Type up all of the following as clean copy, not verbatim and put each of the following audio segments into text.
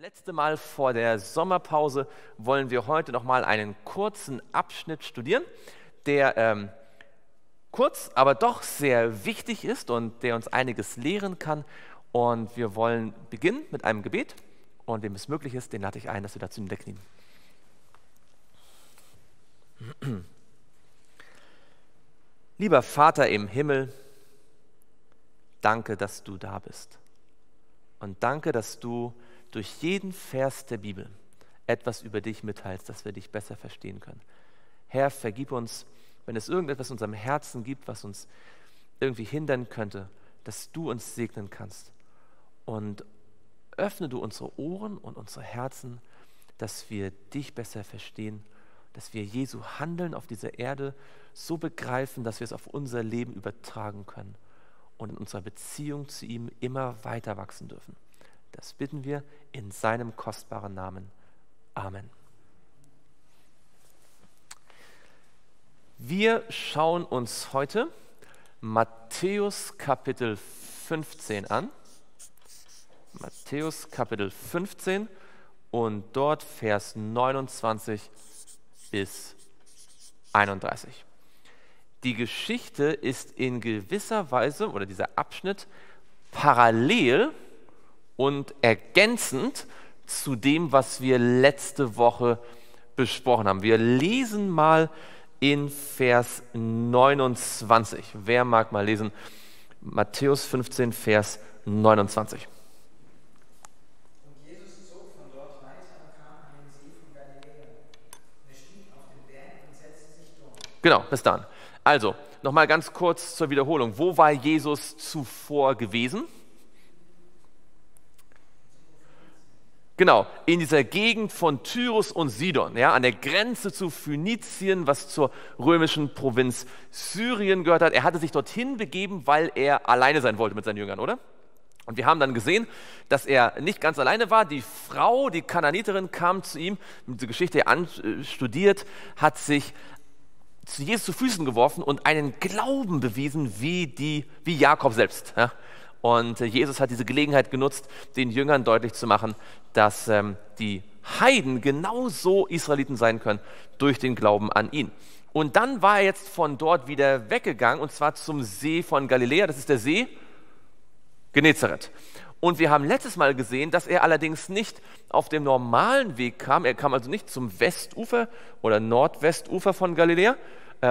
Letzte Mal vor der Sommerpause wollen wir heute noch mal einen kurzen Abschnitt studieren, der kurz, aber doch sehr wichtig ist und der uns einiges lehren kann. Und wir wollen beginnen mit einem Gebet und wem es möglich ist, den lade ich ein, dass wir dazu niederknien. Lieber Vater im Himmel, danke, dass du da bist und danke, dass du durch jeden Vers der Bibel etwas über dich mitteilst, dass wir dich besser verstehen können. Herr, vergib uns, wenn es irgendetwas in unserem Herzen gibt, was uns irgendwie hindern könnte, dass du uns segnen kannst. Und öffne du unsere Ohren und unsere Herzen, dass wir dich besser verstehen, dass wir Jesu Handeln auf dieser Erde so begreifen, dass wir es auf unser Leben übertragen können und in unserer Beziehung zu ihm immer weiter wachsen dürfen. Das bitten wir in seinem kostbaren Namen. Amen. Wir schauen uns heute Matthäus Kapitel 15 an. Matthäus Kapitel 15 und dort Vers 29 bis 31. Die Geschichte ist in gewisser Weise, oder dieser Abschnitt, parallel und ergänzend zu dem, was wir letzte Woche besprochen haben. Wir lesen mal in Vers 29. Wer mag mal lesen? Matthäus 15, Vers 29. Genau, bis dann. Also, nochmal ganz kurz zur Wiederholung. Wo war Jesus zuvor gewesen? Genau, in dieser Gegend von Tyrus und Sidon, ja, an der Grenze zu Phönizien, was zur römischen Provinz Syrien gehört hat. Er hatte sich dorthin begeben, weil er alleine sein wollte mit seinen Jüngern, oder? Und wir haben dann gesehen, dass er nicht ganz alleine war. Die Frau, die Kanaaniterin, kam zu ihm, diese Geschichte anstudiert, hat sich zu Jesus zu Füßen geworfen und einen Glauben bewiesen wie Jakob selbst. Ja? Und Jesus hat diese Gelegenheit genutzt, den Jüngern deutlich zu machen, dass die Heiden genauso Israeliten sein können durch den Glauben an ihn. Und dann war er jetzt von dort wieder weggegangen, und zwar zum See von Galiläa. Das ist der See Genezareth. Und wir haben letztes Mal gesehen, dass er allerdings nicht auf dem normalen Weg kam. Er kam also nicht zum Westufer oder Nordwestufer von Galiläa,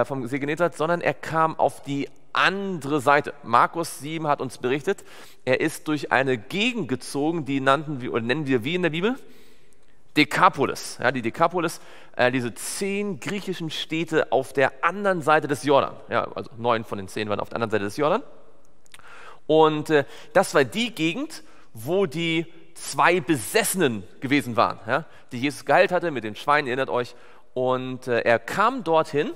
vom See Genezareth, sondern er kam auf die andere Seite. Markus 7 hat uns berichtet, er ist durch eine Gegend gezogen, die nennen wir wie in der Bibel? Dekapolis. Ja, die Dekapolis, diese 10 griechischen Städte auf der anderen Seite des Jordan. Ja, also 9 von den 10 waren auf der anderen Seite des Jordan. Und das war die Gegend, wo die 2 Besessenen gewesen waren, ja, die Jesus geheilt hatte mit den Schweinen, erinnert euch. Und er kam dorthin.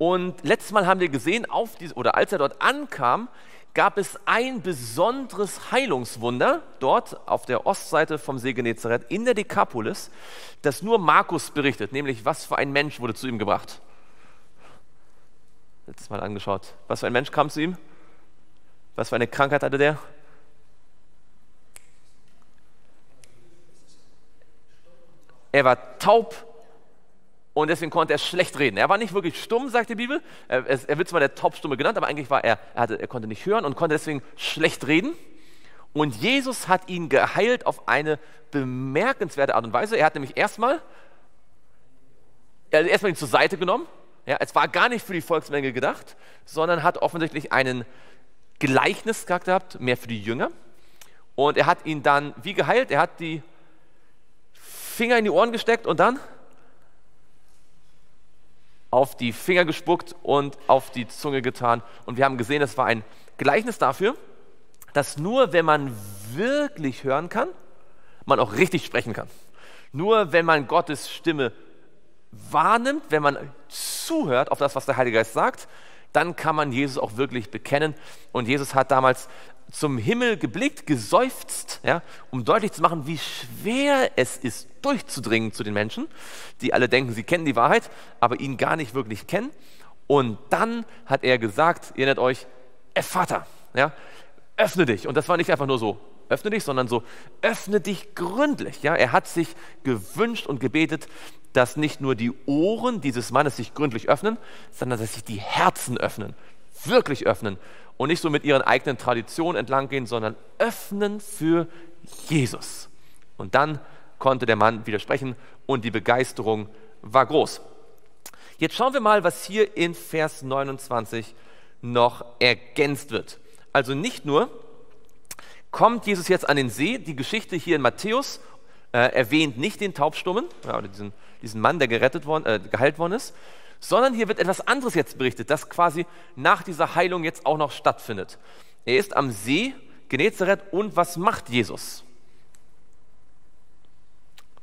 Und letztes Mal haben wir gesehen, als er dort ankam, gab es ein besonderes Heilungswunder dort auf der Ostseite vom See Genezareth in der Dekapolis, das nur Markus berichtet, nämlich was für ein Mensch wurde zu ihm gebracht. Letztes Mal angeschaut. Was für ein Mensch kam zu ihm? Was für eine Krankheit hatte der? Er war taub. Und deswegen konnte er schlecht reden. Er war nicht wirklich stumm, sagt die Bibel. Er wird zwar der Taubstumme genannt, aber eigentlich war er konnte nicht hören und konnte deswegen schlecht reden. Und Jesus hat ihn geheilt auf eine bemerkenswerte Art und Weise. Er hat nämlich erstmal ihn zur Seite genommen. Ja, es war gar nicht für die Volksmenge gedacht, sondern hat offensichtlich einen Gleichnischarakter gehabt, mehr für die Jünger. Und er hat ihn dann wie geheilt. Er hat die Finger in die Ohren gesteckt und dann auf die Finger gespuckt und auf die Zunge getan. Und wir haben gesehen, das war ein Gleichnis dafür, dass nur wenn man wirklich hören kann, man auch richtig sprechen kann. Nur wenn man Gottes Stimme wahrnimmt, wenn man zuhört auf das, was der Heilige Geist sagt, dann kann man Jesus auch wirklich bekennen. Und Jesus hat damals zum Himmel geblickt, geseufzt, ja, um deutlich zu machen, wie schwer es ist, durchzudringen zu den Menschen, die alle denken, sie kennen die Wahrheit, aber ihn gar nicht wirklich kennen. Und dann hat er gesagt, erinnert euch, Vater, ja, öffne dich. Und das war nicht einfach nur so, öffne dich, sondern so, öffne dich gründlich. Ja? Er hat sich gewünscht und gebetet, dass nicht nur die Ohren dieses Mannes sich gründlich öffnen, sondern dass sich die Herzen öffnen, wirklich öffnen und nicht so mit ihren eigenen Traditionen entlang gehen, sondern öffnen für Jesus. Und dann konnte der Mann widersprechen und die Begeisterung war groß. Jetzt schauen wir mal, was hier in Vers 29 noch ergänzt wird. Also nicht nur kommt Jesus jetzt an den See, die Geschichte hier in Matthäus erwähnt nicht den Taubstummen, ja, oder diesen Mann, der geheilt worden ist, sondern hier wird etwas anderes jetzt berichtet, das quasi nach dieser Heilung jetzt auch noch stattfindet. Er ist am See Genezareth und was macht Jesus?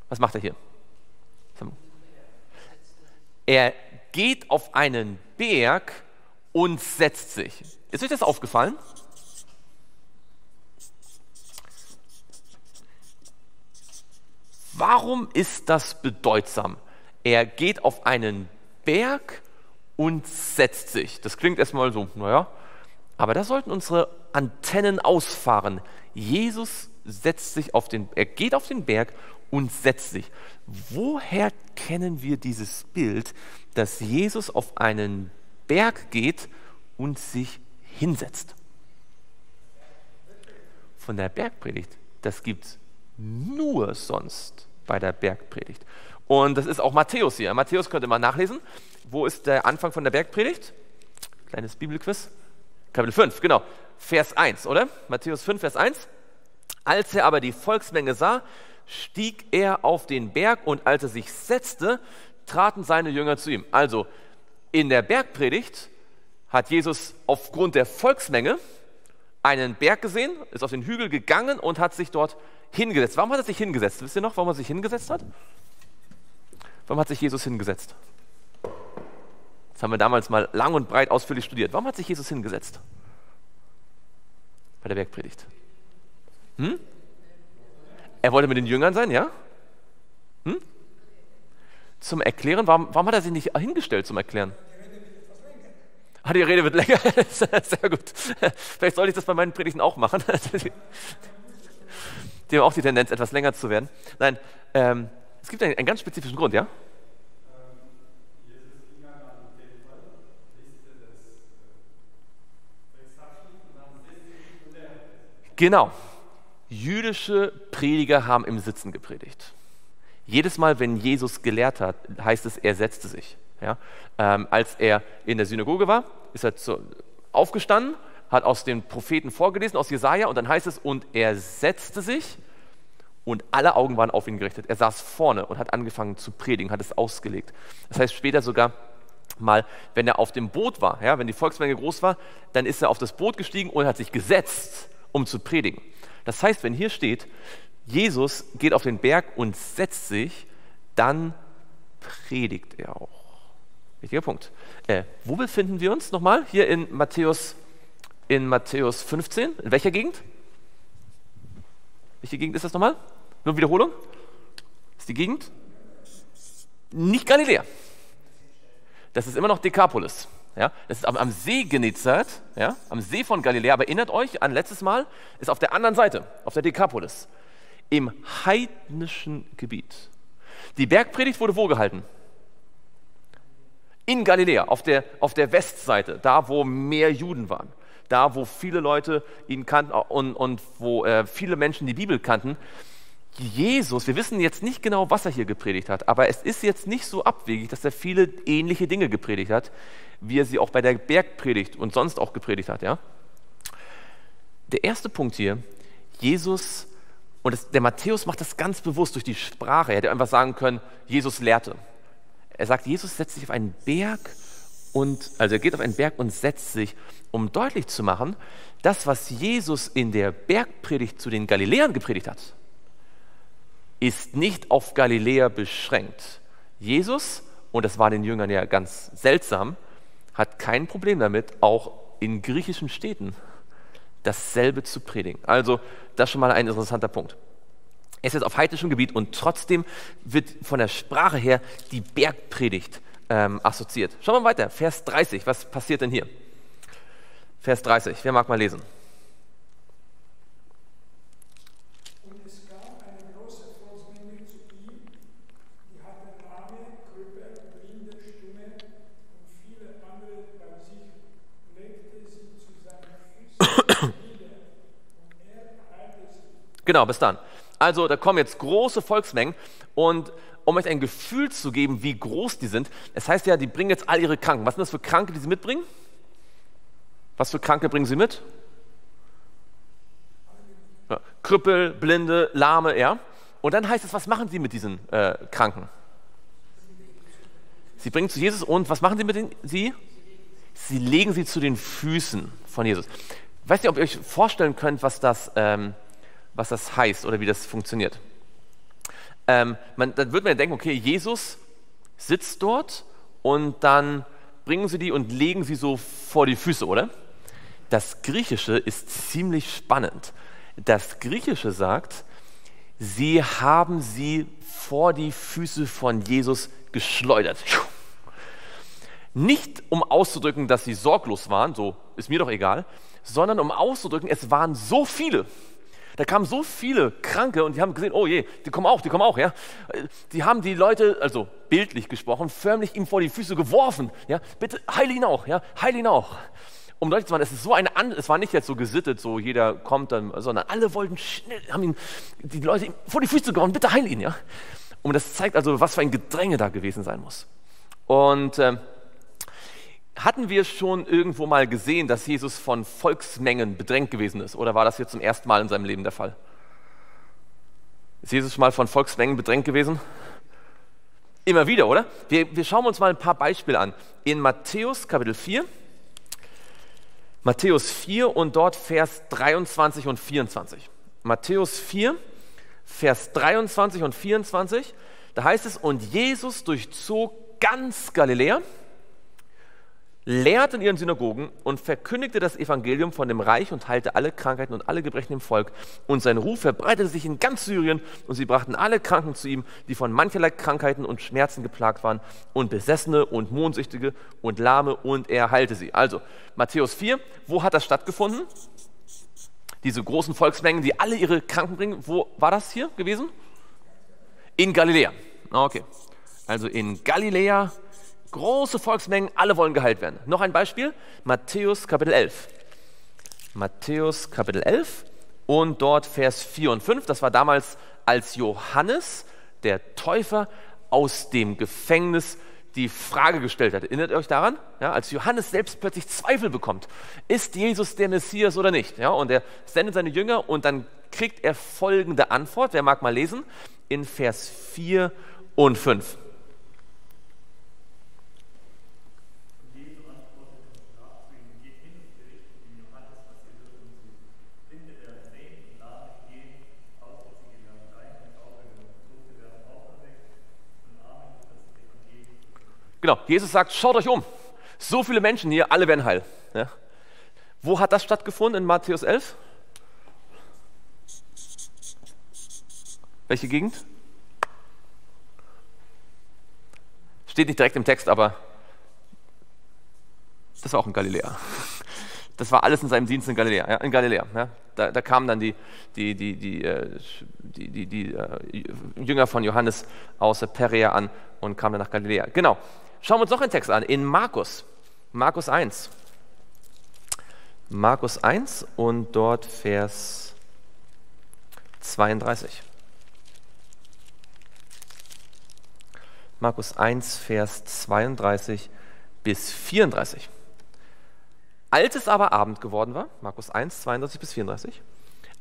Was macht er hier? Er geht auf einen Berg und setzt sich. Ist euch das aufgefallen? Warum ist das bedeutsam? Er geht auf einen Berg und setzt sich. Das klingt erstmal so, naja, aber da sollten unsere Antennen ausfahren. Jesus setzt sich er geht auf den Berg und setzt sich. Woher kennen wir dieses Bild, dass Jesus auf einen Berg geht und sich hinsetzt? Von der Bergpredigt. Das gibt es nur sonst bei der Bergpredigt. Und das ist auch Matthäus hier. Matthäus könnt ihr mal nachlesen. Wo ist der Anfang von der Bergpredigt? Kleines Bibelquiz. Kapitel 5, genau. Vers 1, oder? Matthäus 5, Vers 1. Als er aber die Volksmenge sah, stieg er auf den Berg und als er sich setzte, traten seine Jünger zu ihm. Also in der Bergpredigt hat Jesus aufgrund der Volksmenge einen Berg gesehen, ist auf den Hügel gegangen und hat sich dort hingesetzt. Warum hat er sich hingesetzt? Wisst ihr noch, warum er sich hingesetzt hat? Warum hat sich Jesus hingesetzt? Das haben wir damals mal lang und breit ausführlich studiert. Warum hat sich Jesus hingesetzt? Bei der Bergpredigt. Er wollte mit den Jüngern sein, ja? Zum Erklären, warum hat er sich nicht hingestellt zum Erklären? Ah, die Rede wird länger. Sehr gut. Vielleicht sollte ich das bei meinen Predigten auch machen. Die haben auch die Tendenz, etwas länger zu werden. Nein, es gibt einen ganz spezifischen Grund, ja? Genau. Jüdische Prediger haben im Sitzen gepredigt. Jedes Mal, wenn Jesus gelehrt hat, heißt es, er setzte sich. Ja? Als er in der Synagoge war, ist er aufgestanden, hat aus den Propheten vorgelesen, aus Jesaja, und dann heißt es, und er setzte sich und alle Augen waren auf ihn gerichtet. Er saß vorne und hat angefangen zu predigen, hat es ausgelegt. Das heißt später sogar mal, wenn er auf dem Boot war, ja, wenn die Volksmenge groß war, dann ist er auf das Boot gestiegen und hat sich gesetzt, um zu predigen. Das heißt, wenn hier steht, Jesus geht auf den Berg und setzt sich, dann predigt er auch. Wichtiger Punkt. Wo befinden wir uns nochmal? Hier in Matthäus 15. In welcher Gegend? Welche Gegend ist das nochmal? Nur Wiederholung? Ist die Gegend? Nicht Galiläa. Das ist immer noch Dekapolis. Ja, das ist am See Genezareth, ja, am See von Galiläa. Aber erinnert euch an letztes Mal, ist auf der anderen Seite, auf der Dekapolis, im heidnischen Gebiet. Die Bergpredigt wurde wo gehalten? In Galiläa, auf der Westseite, da wo mehr Juden waren, da wo viele Leute ihn kannten und wo viele Menschen die Bibel kannten. Jesus, wir wissen jetzt nicht genau, was er hier gepredigt hat, aber es ist jetzt nicht so abwegig, dass er viele ähnliche Dinge gepredigt hat, wie er sie auch bei der Bergpredigt und sonst auch gepredigt hat. Ja? Der erste Punkt hier, Jesus, und der Matthäus macht das ganz bewusst durch die Sprache, er hätte einfach sagen können, Jesus lehrte. Er sagt, Jesus setzt sich auf einen Berg also er geht auf einen Berg und setzt sich, um deutlich zu machen, das, was Jesus in der Bergpredigt zu den Galiläern gepredigt hat, ist nicht auf Galiläa beschränkt. Jesus, und das war den Jüngern ja ganz seltsam, hat kein Problem damit, auch in griechischen Städten dasselbe zu predigen. Also das ist schon mal ein interessanter Punkt. Er ist jetzt auf heidnischem Gebiet und trotzdem wird von der Sprache her die Bergpredigt assoziiert. Schauen wir mal weiter, Vers 30, was passiert denn hier? Vers 30, wer mag mal lesen? Genau, bis dann. Also da kommen jetzt große Volksmengen und um euch ein Gefühl zu geben, wie groß die sind, es heißt ja, die bringen jetzt all ihre Kranken. Was sind das für Kranke, die sie mitbringen? Was für Kranke bringen sie mit? Ja, Krüppel, Blinde, Lahme, ja. Und dann heißt es, was machen sie mit diesen Kranken? Sie bringen zu Jesus und was machen sie mit sie? Sie legen sie zu den Füßen von Jesus. Ich weiß nicht, ob ihr euch vorstellen könnt, was das heißt oder wie das funktioniert. Dann würde man ja denken, okay, Jesus sitzt dort und dann bringen sie die und legen sie so vor die Füße, oder? Das Griechische ist ziemlich spannend. Das Griechische sagt, sie haben sie vor die Füße von Jesus geschleudert. Nicht um auszudrücken, dass sie sorglos waren, so ist mir doch egal, sondern um auszudrücken, es waren so viele. Da kamen so viele Kranke und die haben gesehen, oh je, die kommen auch, ja. Die haben die Leute, also bildlich gesprochen, förmlich ihm vor die Füße geworfen, ja. Bitte heile ihn auch, ja, heile ihn auch. Um deutlich zu machen, es war nicht jetzt so gesittet, so jeder kommt dann, sondern alle wollten schnell, die Leute vor die Füße geworfen, bitte heile ihn, ja. Und das zeigt also, was für ein Gedränge da gewesen sein muss. Und hatten wir schon irgendwo mal gesehen, dass Jesus von Volksmengen bedrängt gewesen ist? Oder war das hier zum ersten Mal in seinem Leben der Fall? Ist Jesus schon mal von Volksmengen bedrängt gewesen? Immer wieder, oder? Wir schauen uns mal ein paar Beispiele an. In Matthäus Kapitel 4. Matthäus 4 und dort Vers 23 und 24. Matthäus 4, Vers 23 und 24. Da heißt es, und Jesus durchzog ganz Galiläa, lehrt in ihren Synagogen und verkündigte das Evangelium von dem Reich und heilte alle Krankheiten und alle Gebrechen im Volk. Und sein Ruf verbreitete sich in ganz Syrien und sie brachten alle Kranken zu ihm, die von mancherlei Krankheiten und Schmerzen geplagt waren und Besessene und Mondsüchtige und Lahme und er heilte sie. Also, Matthäus 4, wo hat das stattgefunden? Diese großen Volksmengen, die alle ihre Kranken bringen, wo war das hier gewesen? In Galiläa. Okay, also in Galiläa. Große Volksmengen, alle wollen geheilt werden. Noch ein Beispiel, Matthäus Kapitel 11. Matthäus Kapitel 11 und dort Vers 4 und 5. Das war damals, als Johannes, der Täufer, aus dem Gefängnis die Frage gestellt hat. Erinnert ihr euch daran? Ja, als Johannes selbst plötzlich Zweifel bekommt. Ist Jesus der Messias oder nicht? Ja, und er sendet seine Jünger und dann kriegt er folgende Antwort. Wer mag mal lesen? In Vers 4 und 5. Genau, Jesus sagt, schaut euch um, so viele Menschen hier, alle werden heil. Ja. Wo hat das stattgefunden in Matthäus 11? Welche Gegend? Steht nicht direkt im Text, aber das war auch in Galiläa. Das war alles in seinem Dienst in Galiläa. Ja, in Galiläa, ja. Da kamen dann die Jünger von Johannes aus Perea an und kamen dann nach Galiläa. Genau. Schauen wir uns noch einen Text an, in Markus. Markus 1. Markus 1 und dort Vers 32. Markus 1, Vers 32 bis 34. Als es aber Abend geworden war, Markus 1, 32 bis 34,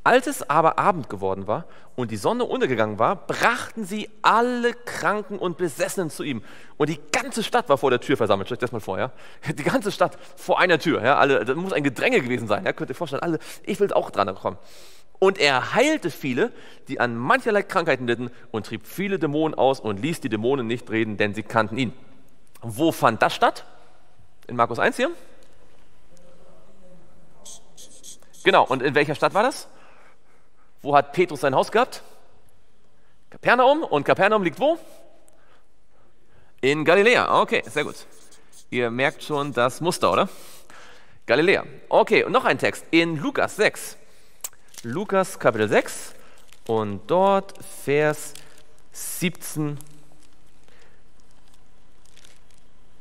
als es aber Abend geworden war und die Sonne untergegangen war, brachten sie alle Kranken und Besessenen zu ihm. Und die ganze Stadt war vor der Tür versammelt. Stellt euch das mal vor, ja? Die ganze Stadt vor einer Tür. Ja? Alle, das muss ein Gedränge gewesen sein. Ja? Könnt ihr euch vorstellen, alle, ich will auch dran kommen. Und er heilte viele, die an mancherlei Krankheiten litten und trieb viele Dämonen aus und ließ die Dämonen nicht reden, denn sie kannten ihn. Wo fand das statt? In Markus 1 hier. Genau, und in welcher Stadt war das? Wo hat Petrus sein Haus gehabt? Kapernaum. Und Kapernaum liegt wo? In Galiläa. Okay, sehr gut. Ihr merkt schon das Muster, oder? Galiläa. Okay, und noch ein Text in Lukas 6. Lukas Kapitel 6 und dort Vers 17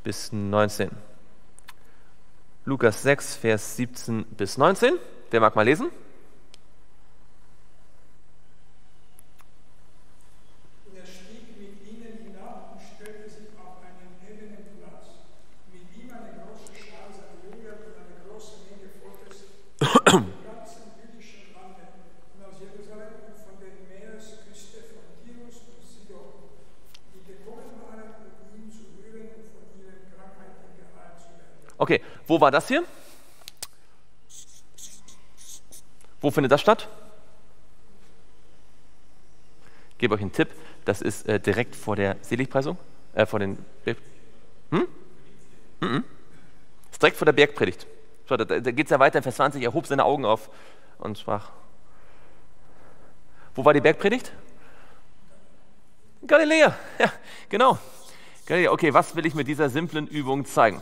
bis 19. Lukas 6, Vers 17 bis 19. Wer mag mal lesen? Okay, wo war das hier? Wo findet das statt? Ich gebe euch einen Tipp, das ist direkt vor der Seligpreisung, vor den... Das ist direkt vor der Bergpredigt. So, da geht es ja weiter in Vers 20, er hob seine Augen auf und sprach. Wo war die Bergpredigt? Galiläa, ja, genau. Galiläa. Okay, was will ich mit dieser simplen Übung zeigen?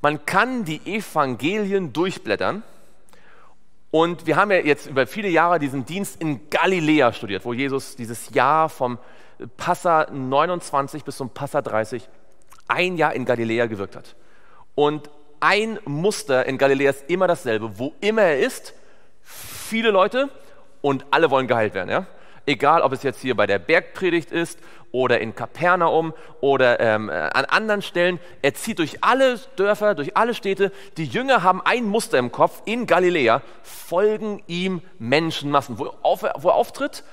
Man kann die Evangelien durchblättern. Und wir haben ja jetzt über viele Jahre diesen Dienst in Galiläa studiert, wo Jesus dieses Jahr vom Passa 29 bis zum Passa 30 ein Jahr in Galiläa gewirkt hat. Und ein Muster in Galiläa ist immer dasselbe. Wo immer er ist, viele Leute und alle wollen geheilt werden. Ja? Egal, ob es jetzt hier bei der Bergpredigt ist oder in Kapernaum oder an anderen Stellen. Er zieht durch alle Dörfer, durch alle Städte. Die Jünger haben ein Muster im Kopf. In Galiläa folgen ihm Menschenmassen. Wo er auftritt,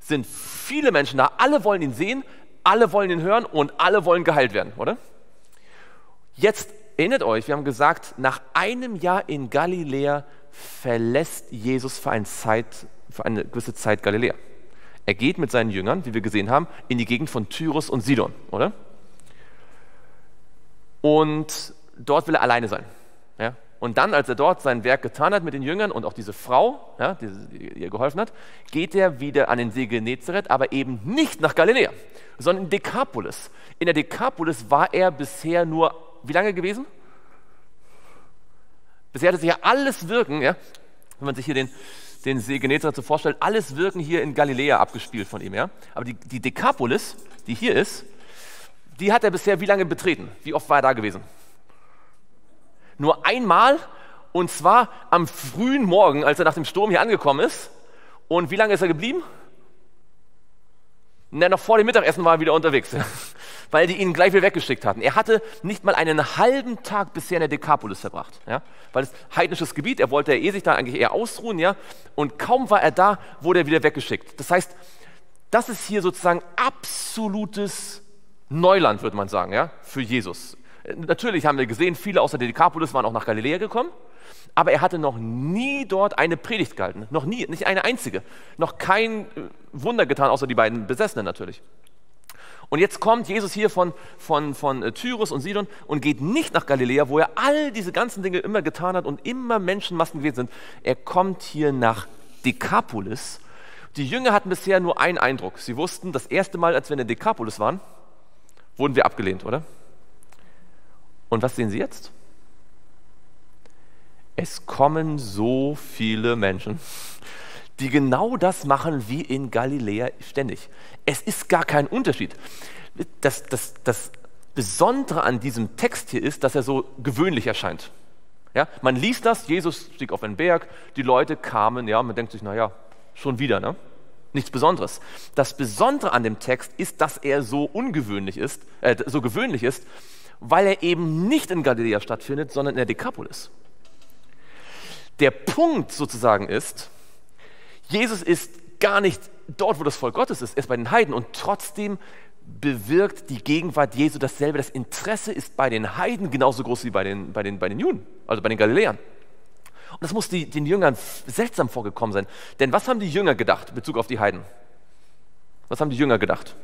sind viele Menschen da. Alle wollen ihn sehen, alle wollen ihn hören und alle wollen geheilt werden, oder? Jetzt erinnert euch, wir haben gesagt, nach einem Jahr in Galiläa verlässt Jesus für eine gewisse Zeit Galiläa. Er geht mit seinen Jüngern, wie wir gesehen haben, in die Gegend von Tyrus und Sidon, oder? Und dort will er alleine sein. Ja? Und dann, als er dort sein Werk getan hat mit den Jüngern und auch diese Frau, ja, die ihr geholfen hat, geht er wieder an den See Genezareth, aber eben nicht nach Galiläa, sondern in Dekapolis. In der Dekapolis war er bisher nur wie lange gewesen? Bisher hatte sich ja alles Wirken, ja? Wenn man sich hier den See Genezareth so vorstellt, alles Wirken hier in Galiläa abgespielt von ihm. Ja? Aber die Dekapolis, die hier ist, die hat er bisher wie lange betreten? Wie oft war er da gewesen? Nur einmal, und zwar am frühen Morgen, als er nach dem Sturm hier angekommen ist. Und wie lange ist er geblieben? Na, noch vor dem Mittagessen war er wieder unterwegs, ja? Weil die ihn gleich wieder weggeschickt hatten. Er hatte nicht mal einen halben Tag bisher in der Dekapolis verbracht, ja? Weil es heidnisches Gebiet, er wollte ja sich da eigentlich eher ausruhen, ja? Und kaum war er da, wurde er wieder weggeschickt. Das heißt, das ist hier sozusagen absolutes Neuland, würde man sagen, ja? Für Jesus. Natürlich haben wir gesehen, viele außer der Dekapolis waren auch nach Galiläa gekommen, aber er hatte noch nie dort eine Predigt gehalten, noch nie, nicht eine einzige, noch kein Wunder getan, außer die beiden Besessenen natürlich. Und jetzt kommt Jesus hier von Tyrus und Sidon und geht nicht nach Galiläa, wo er all diese ganzen Dinge immer getan hat und immer Menschenmassen gewesen sind. Er kommt hier nach Dekapolis. Die Jünger hatten bisher nur einen Eindruck. Sie wussten, das erste Mal, als wir in der Dekapolis waren, wurden wir abgelehnt, oder? Und was sehen Sie jetzt? Es kommen so viele Menschen, die genau das machen wie in Galiläa ständig. Es ist gar kein Unterschied. Das Besondere an diesem Text hier ist, dass er so gewöhnlich erscheint. Ja, man liest das, Jesus stieg auf einen Berg, die Leute kamen, ja, man denkt sich, naja, schon wieder, ne? Nichts Besonderes. Das Besondere an dem Text ist, dass er so gewöhnlich ist, weil er eben nicht in Galiläa stattfindet, sondern in der Dekapolis. Der Punkt sozusagen ist, Jesus ist gar nicht dort, wo das Volk Gottes ist, er ist bei den Heiden und trotzdem bewirkt die Gegenwart Jesu dasselbe. Das Interesse ist bei den Heiden genauso groß wie bei den Juden, also bei den Galiläern. Und das muss den Jüngern seltsam vorgekommen sein. Denn was haben die Jünger gedacht in Bezug auf die Heiden? Was haben die Jünger gedacht?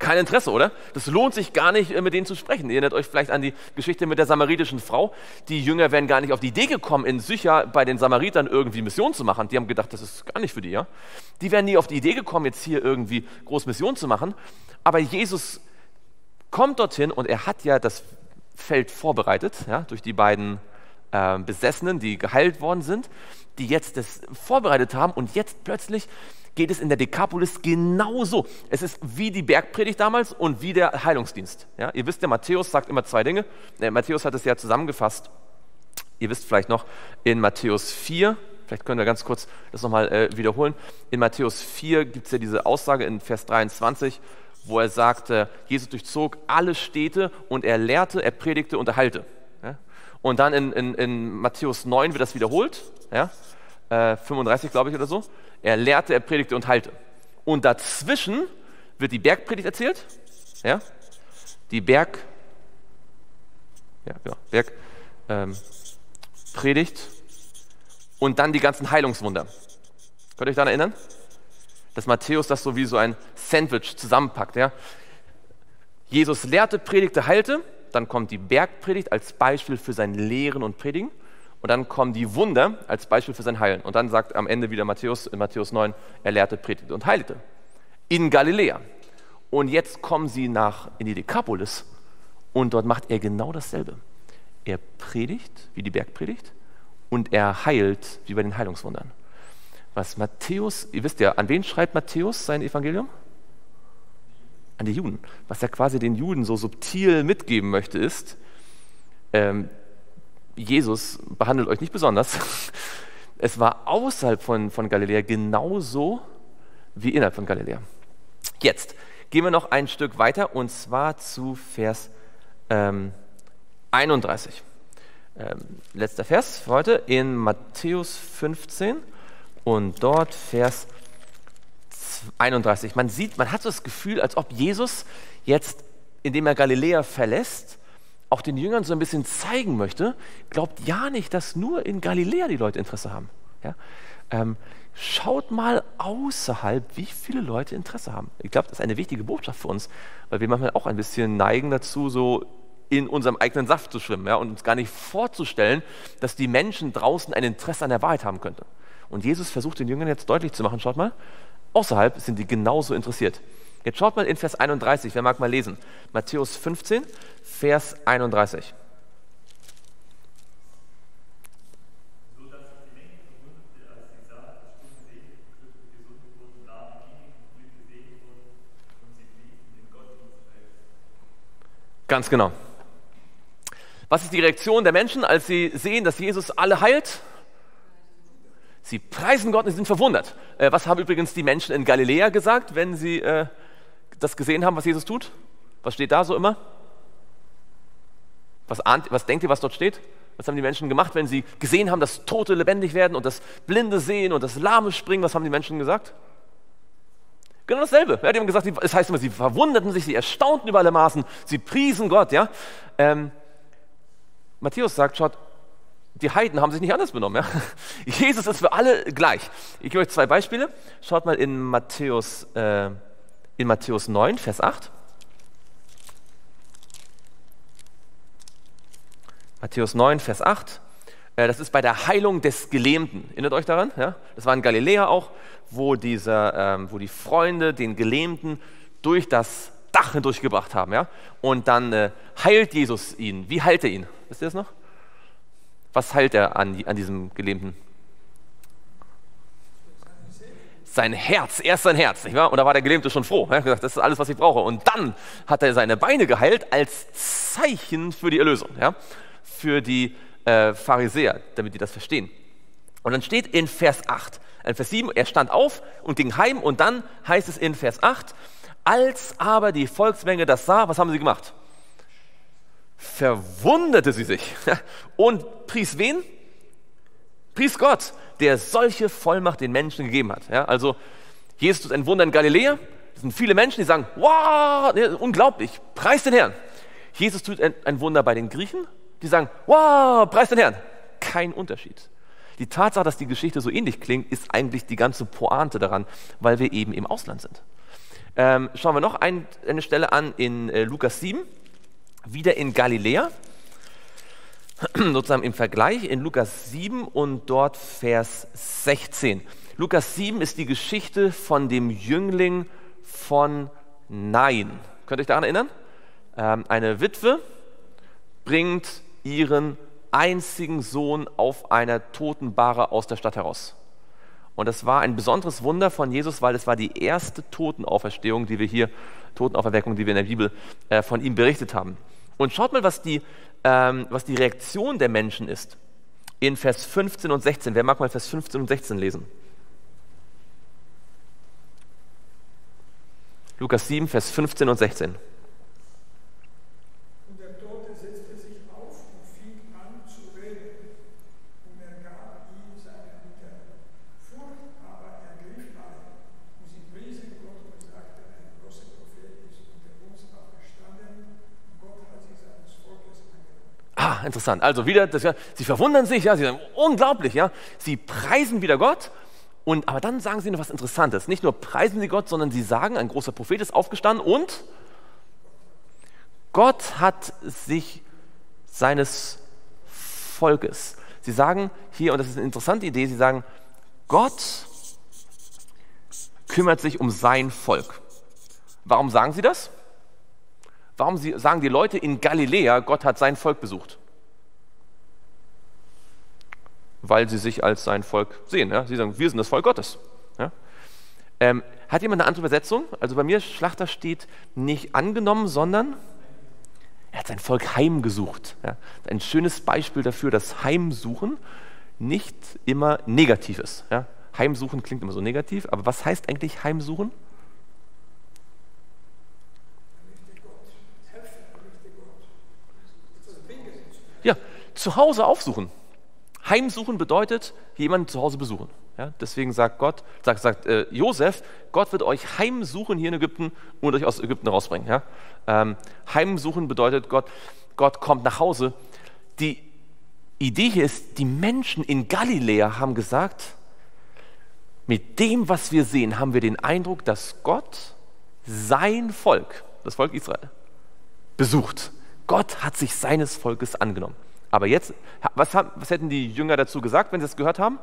Kein Interesse, oder? Das lohnt sich gar nicht, mit denen zu sprechen. Ihr erinnert euch vielleicht an die Geschichte mit der samaritischen Frau. Die Jünger wären gar nicht auf die Idee gekommen, in Sychar bei den Samaritern irgendwie Mission zu machen. Die haben gedacht, das ist gar nicht für die, ja? Die wären nie auf die Idee gekommen, jetzt hier irgendwie groß Mission zu machen. Aber Jesus kommt dorthin und er hat ja das Feld vorbereitet, ja, durch die beiden Besessenen, die geheilt worden sind, die jetzt das vorbereitet haben, und jetzt plötzlich geht es in der Dekapolis genauso. Es ist wie die Bergpredigt damals und wie der Heilungsdienst. Ja, ihr wisst ja, Matthäus sagt immer zwei Dinge. Matthäus hat es ja zusammengefasst. Ihr wisst vielleicht noch, in Matthäus 4, vielleicht können wir ganz kurz das nochmal wiederholen. In Matthäus 4 gibt es ja diese Aussage in Vers 23, wo er sagte, Jesus durchzog alle Städte und er lehrte, er predigte und er heilte. Ja? Und dann in Matthäus 9 wird das wiederholt, ja? 35 glaube ich oder so. Er lehrte, er predigte und heilte. Und dazwischen wird die Bergpredigt erzählt. Ja? Die Berg... ja, genau, Berg, Predigt und dann die ganzen Heilungswunder. Könnt ihr euch daran erinnern? Dass Matthäus das so wie so ein Sandwich zusammenpackt. Ja? Jesus lehrte, predigte, heilte. Dann kommt die Bergpredigt als Beispiel für sein Lehren und Predigen. Und dann kommen die Wunder als Beispiel für sein Heilen. Und dann sagt am Ende wieder Matthäus, in Matthäus 9, er lehrte, predigte und heilte. In Galiläa. Und jetzt kommen sie in die Dekapolis und dort macht er genau dasselbe. Er predigt, wie die Bergpredigt, und er heilt, wie bei den Heilungswundern. Was Matthäus, ihr wisst ja, an wen schreibt Matthäus sein Evangelium? An die Juden. Was er quasi den Juden so subtil mitgeben möchte, ist, Jesus behandelt euch nicht besonders. Es war außerhalb von Galiläa genauso wie innerhalb von Galiläa. Jetzt gehen wir noch ein Stück weiter und zwar zu Vers 31. Letzter Vers für heute in Matthäus 15 und dort Vers 31. Man hat so das Gefühl, als ob Jesus jetzt, indem er Galiläa verlässt, auch den Jüngern so ein bisschen zeigen möchte, glaubt ja nicht, dass nur in Galiläa die Leute Interesse haben. Ja? Schaut mal außerhalb, wie viele Leute Interesse haben. Ich glaube, das ist eine wichtige Botschaft für uns, weil wir manchmal auch ein bisschen neigen dazu, so in unserem eigenen Saft zu schwimmen, ja, und uns gar nicht vorzustellen, dass die Menschen draußen ein Interesse an der Wahrheit haben könnten. Und Jesus versucht den Jüngern jetzt deutlich zu machen, schaut mal, außerhalb sind die genauso interessiert. Jetzt schaut mal in Vers 31, wer mag mal lesen? Matthäus 15, Vers 31. Ganz genau. Was ist die Reaktion der Menschen, als sie sehen, dass Jesus alle heilt? Sie preisen Gott und sind verwundert. Was haben übrigens die Menschen in Galiläa gesagt, wenn sie das gesehen haben, was Jesus tut? Was steht da so immer? Was denkt ihr, was dort steht? Was haben die Menschen gemacht, wenn sie gesehen haben, dass Tote lebendig werden und das Blinde sehen und das Lahme springen? Was haben die Menschen gesagt? Genau dasselbe. Ja, die haben gesagt, es heißt immer, sie verwunderten sich, sie erstaunten über alle Maßen, sie priesen Gott. Ja? Matthäus sagt, schaut, die Heiden haben sich nicht anders benommen. Ja? Jesus ist für alle gleich. Ich gebe euch zwei Beispiele. Schaut mal in Matthäus 9, Vers 8. Matthäus 9, Vers 8. Das ist bei der Heilung des Gelähmten. Erinnert euch daran? Ja? Das war in Galiläa auch, wo die Freunde den Gelähmten durch das Dach hindurchgebracht haben. Ja? Und dann heilt Jesus ihn. Wie heilt er ihn? Wisst ihr das noch? Was heilt er an diesem Gelähmten? Sein Herz, erst sein Herz, nicht wahr? Und da war der Gelähmte schon froh. Er hat gesagt, das ist alles, was ich brauche. Und dann hat er seine Beine geheilt als Zeichen für die Erlösung. Ja? Für die Pharisäer, damit die das verstehen. Und dann steht in Vers 8, in Vers 7, er stand auf und ging heim und dann heißt es in Vers 8, als aber die Volksmenge das sah, was haben sie gemacht? Verwunderte sie sich und pries wen? Pries Gott, der solche Vollmacht den Menschen gegeben hat. Ja, also Jesus tut ein Wunder in Galiläa, es sind viele Menschen, die sagen, wow, unglaublich, preis den Herrn. Jesus tut ein Wunder bei den Griechen, die sagen, wow, preis den Herrn. Kein Unterschied. Die Tatsache, dass die Geschichte so ähnlich klingt, ist eigentlich die ganze Pointe daran, weil wir eben im Ausland sind. Schauen wir noch eine Stelle an in Lukas 7, wieder in Galiläa, sozusagen im Vergleich in Lukas 7 und dort Vers 16. Lukas 7 ist die Geschichte von dem Jüngling von Nain. Könnt ihr euch daran erinnern? Eine Witwe bringt ihren einzigen Sohn auf einer Totenbahre aus der Stadt heraus. Und das war ein besonderes Wunder von Jesus, weil es war die erste Totenauferweckung, die wir in der Bibel von ihm berichtet haben. Und schaut mal, was die Reaktion der Menschen ist. In Vers 15 und 16. Wer mag mal Vers 15 und 16 lesen? Lukas 7, Vers 15 und 16. Ah, interessant. Also wieder, sie verwundern sich, ja, sie sagen, unglaublich, ja. Sie preisen wieder Gott, aber dann sagen sie noch was Interessantes. Nicht nur preisen sie Gott, sondern sie sagen, ein großer Prophet ist aufgestanden und Gott hat sich seines Volkes. Sie sagen hier, und das ist eine interessante Idee, sie sagen, Gott kümmert sich um sein Volk. Warum sagen sie das? Warum sagen die Leute in Galiläa, Gott hat sein Volk besucht? Weil sie sich als sein Volk sehen. Ja? Sie sagen, wir sind das Volk Gottes. Ja? Hat jemand eine andere Übersetzung? Also bei mir, Schlachter, steht nicht angenommen, sondern er hat sein Volk heimgesucht. Ja? Ein schönes Beispiel dafür, dass Heimsuchen nicht immer negativ ist. Ja? Heimsuchen klingt immer so negativ, aber was heißt eigentlich Heimsuchen? Ja, zu Hause aufsuchen. Heimsuchen bedeutet, jemanden zu Hause besuchen. Ja, deswegen sagt Gott, Josef, Gott wird euch heimsuchen hier in Ägypten und euch aus Ägypten rausbringen. Ja? Heimsuchen bedeutet, Gott kommt nach Hause. Die Idee hier ist, die Menschen in Galiläa haben gesagt, mit dem, was wir sehen, haben wir den Eindruck, dass Gott sein Volk, das Volk Israel, besucht. Gott hat sich seines Volkes angenommen. Aber jetzt, was hätten die Jünger dazu gesagt, wenn sie das gehört haben?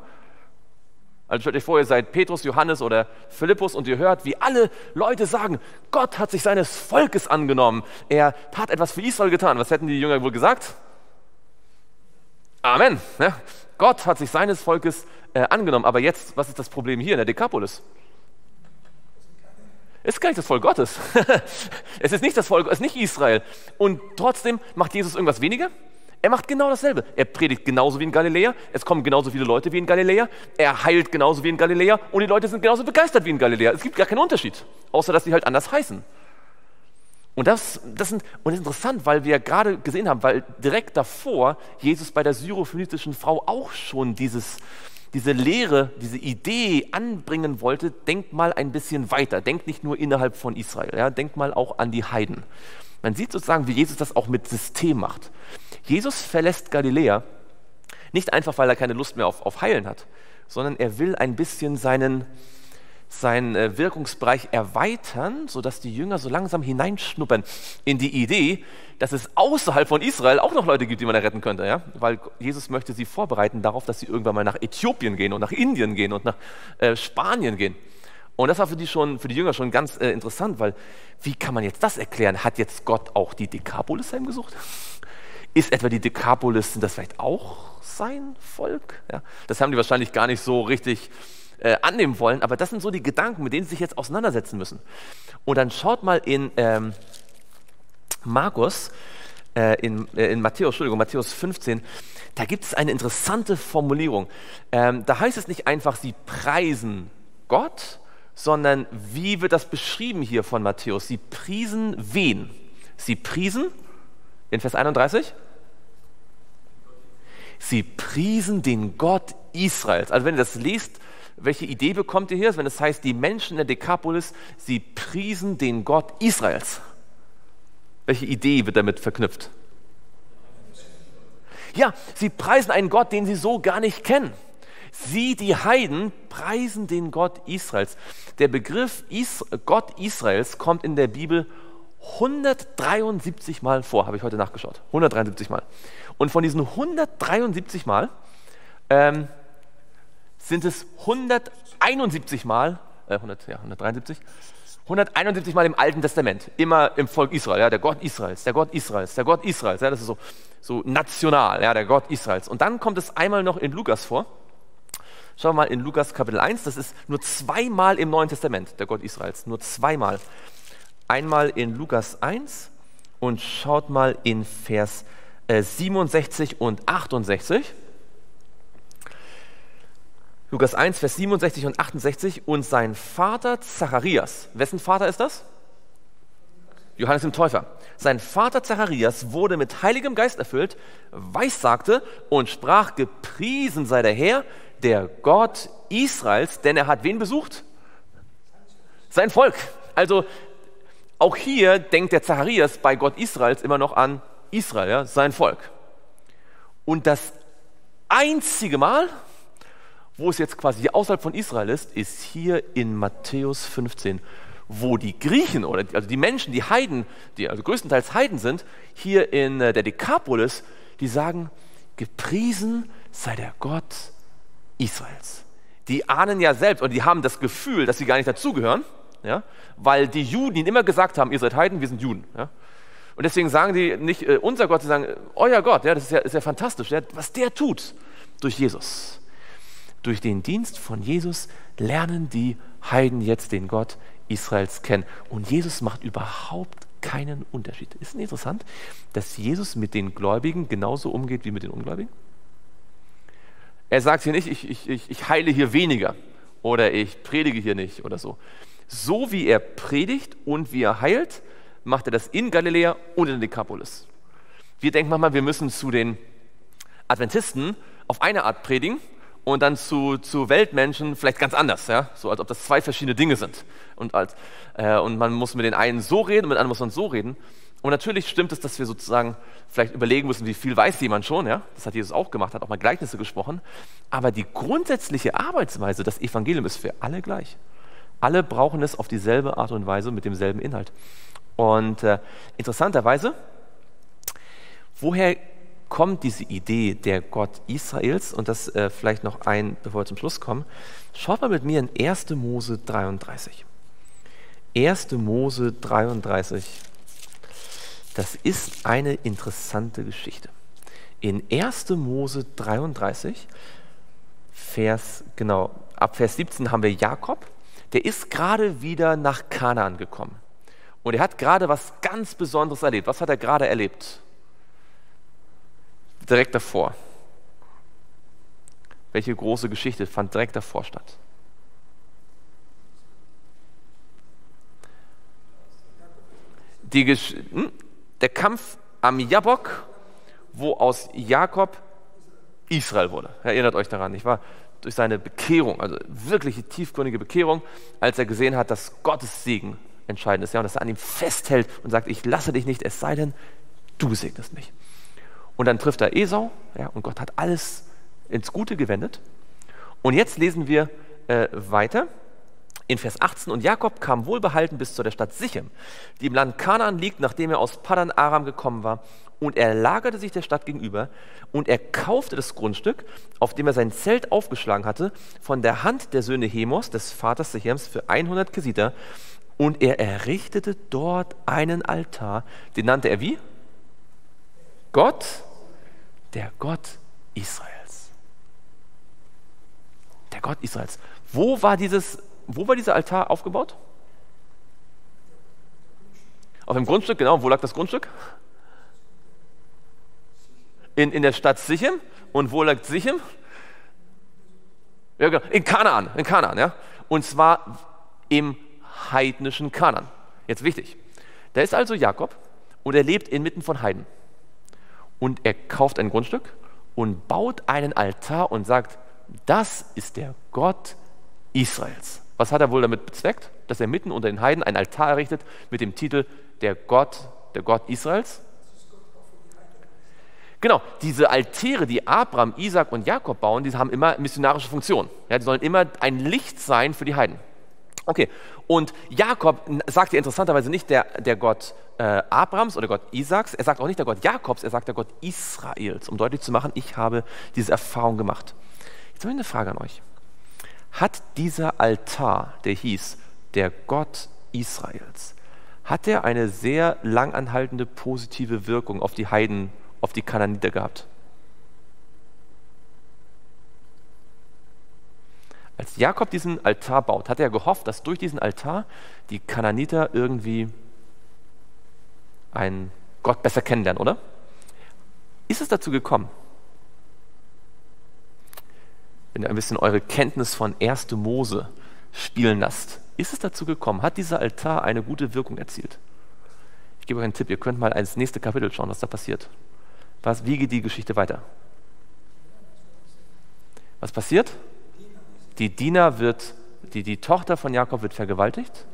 Also stellt euch vor, ihr seid Petrus, Johannes oder Philippus und ihr hört, wie alle Leute sagen, Gott hat sich seines Volkes angenommen. Er hat etwas für Israel getan. Was hätten die Jünger wohl gesagt? Amen. Ja, Gott hat sich seines Volkes angenommen. Aber jetzt, was ist das Problem hier in der Dekapolis? Es ist gar nicht das Volk Gottes. Es ist nicht das Volk, es ist nicht Israel. Und trotzdem macht Jesus irgendwas weniger? Er macht genau dasselbe. Er predigt genauso wie in Galiläa. Es kommen genauso viele Leute wie in Galiläa. Er heilt genauso wie in Galiläa. Und die Leute sind genauso begeistert wie in Galiläa. Es gibt gar keinen Unterschied. Außer, dass sie halt anders heißen. Und das ist interessant, weil wir gerade gesehen haben, weil direkt davor Jesus bei der syrophenizischen Frau auch schon diese Lehre, diese Idee anbringen wollte, denkt mal ein bisschen weiter. Denkt nicht nur innerhalb von Israel. Ja? Denkt mal auch an die Heiden. Man sieht sozusagen, wie Jesus das auch mit System macht. Jesus verlässt Galiläa nicht einfach, weil er keine Lust mehr auf Heilen hat, sondern er will ein bisschen seinen Wirkungsbereich erweitern, sodass die Jünger so langsam hineinschnuppern in die Idee, dass es außerhalb von Israel auch noch Leute gibt, die man da retten könnte. Ja? Weil Jesus möchte sie vorbereiten darauf, dass sie irgendwann mal nach Äthiopien gehen und nach Indien gehen und nach Spanien gehen. Und das war für die Jünger schon ganz interessant, weil wie kann man jetzt das erklären? Hat jetzt Gott auch die Dekapolis heimgesucht? Ist etwa die Dekapolis, sind das vielleicht auch sein Volk? Ja, das haben die wahrscheinlich gar nicht so richtig annehmen wollen, aber das sind so die Gedanken, mit denen sie sich jetzt auseinandersetzen müssen. Und dann schaut mal in Matthäus 15, da gibt es eine interessante Formulierung. Da heißt es nicht einfach, sie preisen Gott, sondern wie wird das beschrieben hier von Matthäus? Sie priesen wen? Sie priesen, in Vers 31, sie priesen den Gott Israels. Also wenn ihr das lest, welche Idee bekommt ihr hier? Wenn es heißt, die Menschen in der Dekapolis, sie priesen den Gott Israels. Welche Idee wird damit verknüpft? Ja, sie preisen einen Gott, den sie so gar nicht kennen. Sie, die Heiden, preisen den Gott Israels. Der Begriff Gott Israels kommt in der Bibel 173 Mal vor, habe ich heute nachgeschaut. 173 Mal. Und von diesen 173 Mal sind es 171 Mal im Alten Testament. Immer im Volk Israel. Ja, der Gott Israels, der Gott Israels, der Gott Israels. Ja, das ist so national, ja, der Gott Israels. Und dann kommt es einmal noch in Lukas vor. Schauen wir mal in Lukas Kapitel 1, das ist nur zweimal im Neuen Testament, der Gott Israels, nur zweimal. Einmal in Lukas 1 und schaut mal in Vers 67 und 68. Lukas 1, Vers 67 und 68. Und sein Vater Zacharias, wessen Vater ist das? Johannes dem Täufer. Sein Vater Zacharias wurde mit Heiligem Geist erfüllt, weissagte und sprach, gepriesen sei der Herr, der Gott Israels, denn er hat wen besucht? Sein Volk. Also auch hier denkt der Zacharias bei Gott Israels immer noch an Israel, ja, sein Volk. Und das einzige Mal, wo es jetzt quasi außerhalb von Israel ist, ist hier in Matthäus 15, wo die Griechen, oder also die Menschen, die Heiden, die also größtenteils Heiden sind, hier in der Dekapolis, die sagen, gepriesen sei der Gott Israels. Die ahnen ja selbst, und die haben das Gefühl, dass sie gar nicht dazugehören, ja, weil die Juden ihnen immer gesagt haben, ihr seid Heiden, wir sind Juden. Ja. Und deswegen sagen die nicht unser Gott, sie sagen euer Gott, ja, das ist ja fantastisch, ja, was der tut durch Jesus. Durch den Dienst von Jesus lernen die Heiden jetzt den Gott Israels kennen. Und Jesus macht überhaupt keinen Unterschied. Ist es interessant, dass Jesus mit den Gläubigen genauso umgeht wie mit den Ungläubigen? Er sagt hier nicht, ich heile hier weniger oder ich predige hier nicht oder so. So wie er predigt und wie er heilt, macht er das in Galiläa und in Dekapolis. Wir denken manchmal, wir müssen zu den Adventisten auf eine Art predigen, und dann zu Weltmenschen vielleicht ganz anders, ja? So als ob das zwei verschiedene Dinge sind. Und man muss mit den einen so reden, mit den anderen muss man so reden. Und natürlich stimmt es, dass wir sozusagen vielleicht überlegen müssen, wie viel weiß jemand schon, ja? Das hat Jesus auch gemacht, hat auch mal Gleichnisse gesprochen. Aber die grundsätzliche Arbeitsweise, das Evangelium ist für alle gleich. Alle brauchen es auf dieselbe Art und Weise mit demselben Inhalt. Und interessanterweise, woher kommt diese Idee der Gott Israels? Und das vielleicht noch ein, bevor wir zum Schluss kommen. Schaut mal mit mir in 1. Mose 33. 1. Mose 33. Das ist eine interessante Geschichte. In 1. Mose 33, ab Vers 17 haben wir Jakob. Der ist gerade wieder nach Kanaan gekommen. Und er hat gerade was ganz Besonderes erlebt. Was hat er gerade erlebt? Direkt davor. Welche große Geschichte fand direkt davor statt? Der Kampf am Jabbok, wo aus Jakob Israel wurde. Erinnert euch daran, nicht wahr? Durch seine Bekehrung, also wirkliche tiefgründige Bekehrung, als er gesehen hat, dass Gottes Segen entscheidend ist, ja, und dass er an ihm festhält und sagt, ich lasse dich nicht, es sei denn, du segnest mich. Und dann trifft er Esau, ja, und Gott hat alles ins Gute gewendet. Und jetzt lesen wir weiter in Vers 18. Und Jakob kam wohlbehalten bis zu der Stadt Sichem, die im Land Kanaan liegt, nachdem er aus Paddan Aram gekommen war. Und er lagerte sich der Stadt gegenüber und er kaufte das Grundstück, auf dem er sein Zelt aufgeschlagen hatte, von der Hand der Söhne Hemos, des Vaters Sichems, für 100 Kesiter. Und er errichtete dort einen Altar, den nannte er wie? Gott, der Gott Israels. Der Gott Israels. Wo war dieser Altar aufgebaut? Auf dem Grundstück, genau. Wo lag das Grundstück? In der Stadt Sichem. Und wo lag Sichem? Ja, genau. In Kanaan, ja. Und zwar im heidnischen Kanaan. Jetzt wichtig. Da ist also Jakob und er lebt inmitten von Heiden. Und er kauft ein Grundstück und baut einen Altar und sagt, das ist der Gott Israels. Was hat er wohl damit bezweckt? Dass er mitten unter den Heiden einen Altar errichtet mit dem Titel der Gott Israels? Genau, diese Altäre, die Abraham, Isaac und Jakob bauen, die haben immer missionarische Funktionen. Ja, die sollen immer ein Licht sein für die Heiden. Okay, und Jakob sagt ja interessanterweise nicht der Gott Abrams oder Gott Isaaks, er sagt auch nicht der Gott Jakobs, er sagt der Gott Israels, um deutlich zu machen, ich habe diese Erfahrung gemacht. Jetzt habe ich eine Frage an euch. Hat dieser Altar, der hieß der Gott Israels, hat er eine sehr langanhaltende positive Wirkung auf die Heiden, auf die Kanaaniter gehabt? Als Jakob diesen Altar baut, hat er gehofft, dass durch diesen Altar die Kanaaniter irgendwie einen Gott besser kennenlernen, oder? Ist es dazu gekommen? Wenn ihr ein bisschen eure Kenntnis von 1. Mose spielen lasst, ist es dazu gekommen? Hat dieser Altar eine gute Wirkung erzielt? Ich gebe euch einen Tipp, ihr könnt mal ins nächste Kapitel schauen, was da passiert. Wie geht die Geschichte weiter? Was passiert? Die Tochter von Jakob wird vergewaltigt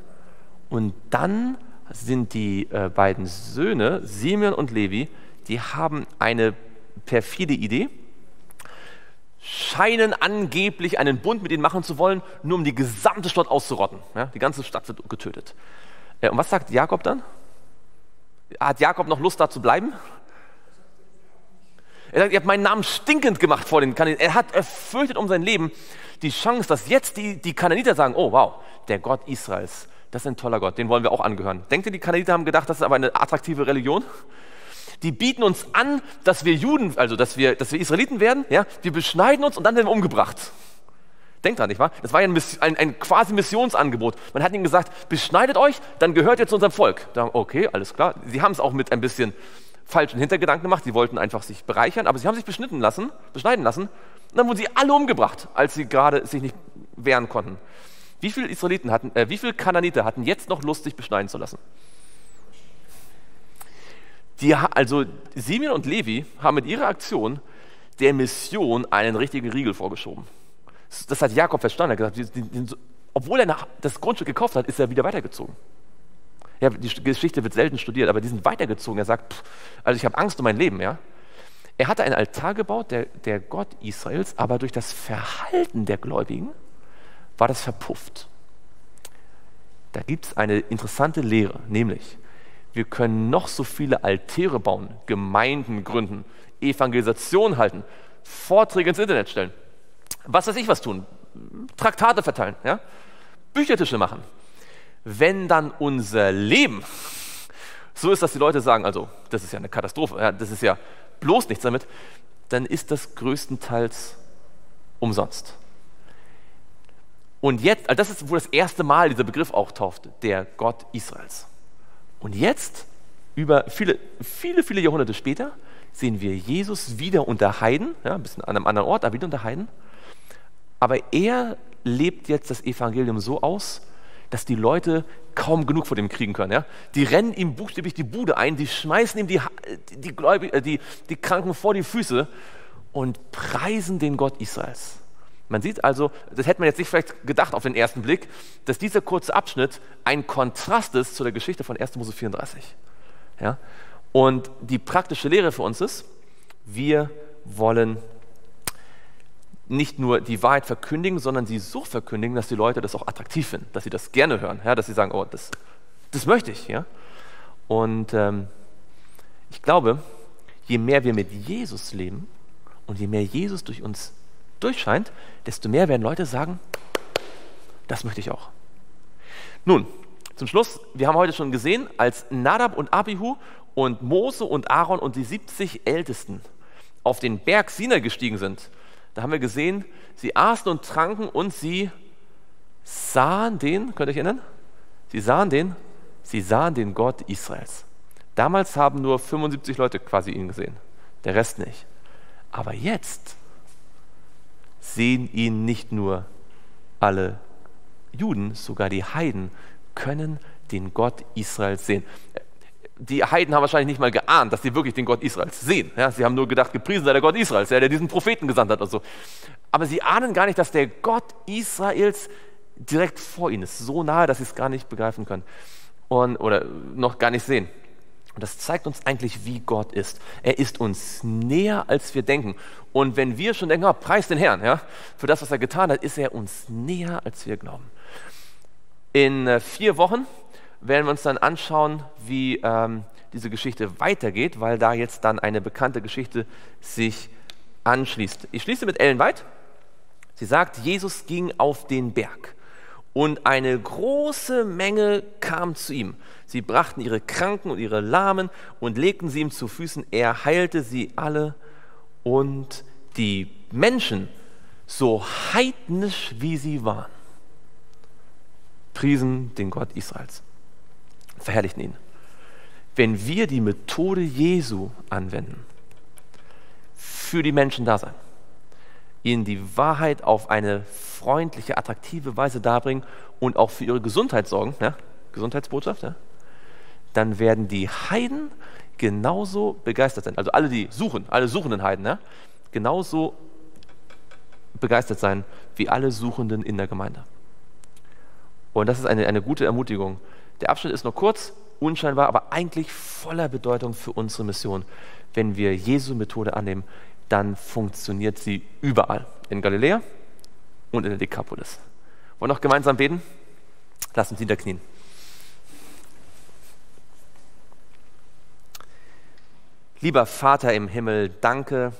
und dann sind die beiden Söhne, Simeon und Levi, die haben eine perfide Idee, scheinen angeblich einen Bund mit ihnen machen zu wollen, nur um die gesamte Stadt auszurotten. Ja, die ganze Stadt wird getötet. Und was sagt Jakob dann? Hat Jakob noch Lust, da zu bleiben? Er sagt, ihr habt meinen Namen stinkend gemacht vor den Kanaanitern. Er hat erfürchtet um sein Leben die Chance, dass jetzt die Kanaaniter sagen, oh wow, der Gott Israels, das ist ein toller Gott, den wollen wir auch angehören. Denkt ihr, die Kanaaniter haben gedacht, das ist aber eine attraktive Religion? Die bieten uns an, dass wir Juden, also dass wir Israeliten werden, ja? Wir beschneiden uns und dann werden wir umgebracht. Denkt dran, nicht wahr? Das war ja ein quasi Missionsangebot. Man hat ihnen gesagt, beschneidet euch, dann gehört ihr zu unserem Volk. Dann, okay, alles klar. Sie haben es auch mit ein bisschen falschen Hintergedanken gemacht, sie wollten einfach sich bereichern, aber sie haben sich beschneiden lassen und dann wurden sie alle umgebracht, als sie gerade sich nicht wehren konnten. Wie viele Kanaaniter hatten jetzt noch Lust, sich beschneiden zu lassen? Also Simeon und Levi haben mit ihrer Aktion der Mission einen richtigen Riegel vorgeschoben. Das hat Jakob verstanden, er hat gesagt, obwohl er das Grundstück gekauft hat, ist er wieder weitergezogen. Ja, die Geschichte wird selten studiert, aber die sind weitergezogen. Er sagt, also ich habe Angst um mein Leben. Ja? Er hatte einen Altar gebaut, der Gott Israels, aber durch das Verhalten der Gläubigen war das verpufft. Da gibt es eine interessante Lehre, nämlich wir können noch so viele Altäre bauen, Gemeinden gründen, Evangelisation halten, Vorträge ins Internet stellen, was weiß ich was tun, Traktate verteilen, ja? Büchertische machen. Wenn dann unser Leben so ist, dass die Leute sagen, also das ist ja eine Katastrophe, ja, das ist ja bloß nichts damit, dann ist das größtenteils umsonst. Und jetzt, also das ist wohl das erste Mal dieser Begriff auftaucht, der Gott Israels. Und jetzt, über viele Jahrhunderte später, sehen wir Jesus wieder unter Heiden, ja, ein bisschen an einem anderen Ort, aber wieder unter Heiden. Aber er lebt jetzt das Evangelium so aus, dass die Leute kaum genug von dem kriegen können. Ja? Die rennen ihm buchstäblich die Bude ein, die schmeißen ihm die Kranken vor die Füße und preisen den Gott Israels. Man sieht also, das hätte man jetzt nicht vielleicht gedacht auf den ersten Blick, dass dieser kurze Abschnitt ein Kontrast ist zu der Geschichte von 1. Mose 34. Ja? Und die praktische Lehre für uns ist, wir wollen nicht nur die Wahrheit verkündigen, sondern sie so verkündigen, dass die Leute das auch attraktiv finden, dass sie das gerne hören, ja, dass sie sagen, oh, das möchte ich. Ja? Und ich glaube, je mehr wir mit Jesus leben und je mehr Jesus durch uns durchscheint, desto mehr werden Leute sagen, das möchte ich auch. Nun, zum Schluss, wir haben heute schon gesehen, als Nadab und Abihu und Mose und Aaron und die 70 Ältesten auf den Berg Sinai gestiegen sind, da haben wir gesehen, sie aßen und tranken und sie sahen den, könnt ihr euch erinnern? Sie sahen den Gott Israels. Damals haben nur 75 Leute quasi ihn gesehen, der Rest nicht. Aber jetzt sehen ihn nicht nur alle Juden, sogar die Heiden können den Gott Israels sehen. Die Heiden haben wahrscheinlich nicht mal geahnt, dass sie wirklich den Gott Israels sehen. Ja, sie haben nur gedacht, gepriesen sei der Gott Israels, der diesen Propheten gesandt hat und so. Aber sie ahnen gar nicht, dass der Gott Israels direkt vor ihnen ist. So nahe, dass sie es gar nicht begreifen können oder noch gar nicht sehen. Und das zeigt uns eigentlich, wie Gott ist. Er ist uns näher, als wir denken. Und wenn wir schon denken, oh, preis den Herrn, ja, für das, was er getan hat, ist er uns näher, als wir glauben. In 4 Wochen werden wir uns dann anschauen, wie diese Geschichte weitergeht, weil da jetzt dann eine bekannte Geschichte sich anschließt. Ich schließe mit Ellen White. Sie sagt, Jesus ging auf den Berg und eine große Menge kam zu ihm. Sie brachten ihre Kranken und ihre Lahmen und legten sie ihm zu Füßen. Er heilte sie alle und die Menschen, so heidnisch wie sie waren, priesen den Gott Israels. Verherrlichen ihn. Wenn wir die Methode Jesu anwenden, für die Menschen da sein, ihnen die Wahrheit auf eine freundliche, attraktive Weise darbringen und auch für ihre Gesundheit sorgen, ja, Gesundheitsbotschaft, ja, dann werden die Heiden genauso begeistert sein. Also alle, die suchen, alle suchenden Heiden, ja, genauso begeistert sein wie alle Suchenden in der Gemeinde. Und das ist eine gute Ermutigung. Der Abschnitt ist noch kurz, unscheinbar, aber eigentlich voller Bedeutung für unsere Mission. Wenn wir Jesu Methode annehmen, dann funktioniert sie überall. In Galiläa und in der Dekapolis. Wollen wir noch gemeinsam beten? Lass uns niederknien. Lieber Vater im Himmel, danke,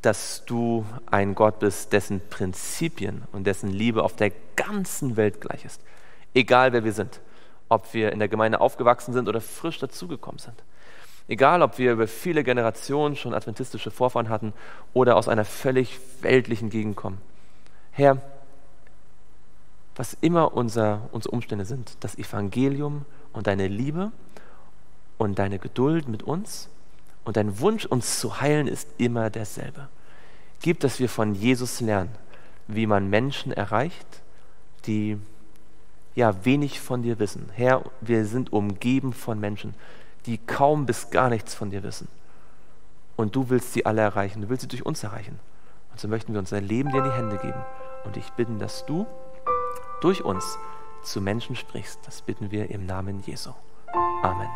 dass du ein Gott bist, dessen Prinzipien und dessen Liebe auf der ganzen Welt gleich ist. Egal, wer wir sind, ob wir in der Gemeinde aufgewachsen sind oder frisch dazugekommen sind. Egal, ob wir über viele Generationen schon adventistische Vorfahren hatten oder aus einer völlig weltlichen Gegend kommen. Herr, was immer unsere Umstände sind, das Evangelium und deine Liebe und deine Geduld mit uns und dein Wunsch, uns zu heilen, ist immer derselbe. Gib, dass wir von Jesus lernen, wie man Menschen erreicht, die ja wenig von dir wissen. Herr, wir sind umgeben von Menschen, die kaum bis gar nichts von dir wissen. Und du willst sie alle erreichen, du willst sie durch uns erreichen. Und so möchten wir unser Leben dir in die Hände geben. Und ich bitte, dass du durch uns zu Menschen sprichst. Das bitten wir im Namen Jesu. Amen.